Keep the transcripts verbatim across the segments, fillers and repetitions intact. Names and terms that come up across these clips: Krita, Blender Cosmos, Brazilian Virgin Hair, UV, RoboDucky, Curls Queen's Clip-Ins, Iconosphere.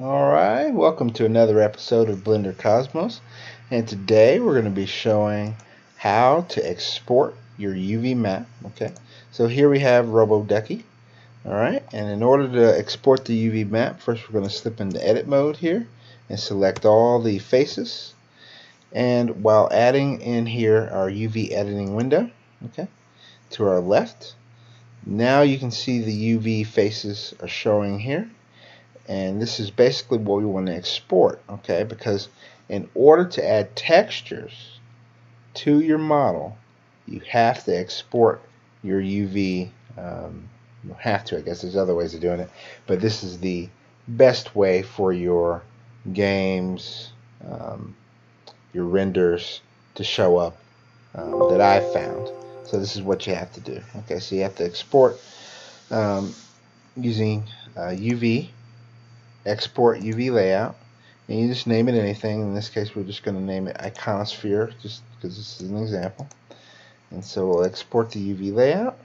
Alright, welcome to another episode of Blender Cosmos, and today we're going to be showing how to export your U V map. Okay, so here we have RoboDucky. Alright, and in order to export the U V map, first we're going to slip into edit mode here and select all the faces, and while adding in here our U V editing window, okay, to our left, now you can see the U V faces are showing here. And this is basically what we want to export, okay? Because in order to add textures to your model, you have to export your U V. Um, you have to, I guess. There's other ways of doing it, but this is the best way for your games, um, your renders to show up um, that I found. So this is what you have to do, okay? So you have to export um, using uh, U V. Export U V layout, and you just name it anything. In this case, we're just going to name it Iconosphere, just because this is an example. And so we'll export the U V layout.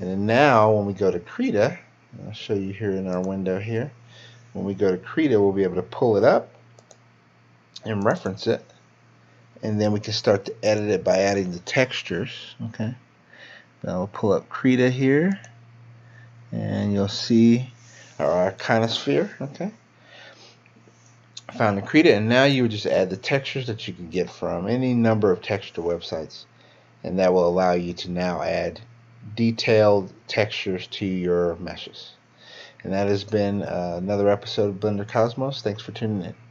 And then now, when we go to Krita, I'll show you here in our window here. When we go to Krita, we'll be able to pull it up and reference it, and then we can start to edit it by adding the textures. Okay. Now we'll pull up Krita here, and you'll see our Iconosphere, okay? I found the Krita, and now you would just add the textures that you can get from any number of texture websites, and that will allow you to now add detailed textures to your meshes. And that has been uh, another episode of Blender Cosmos. Thanks for tuning in.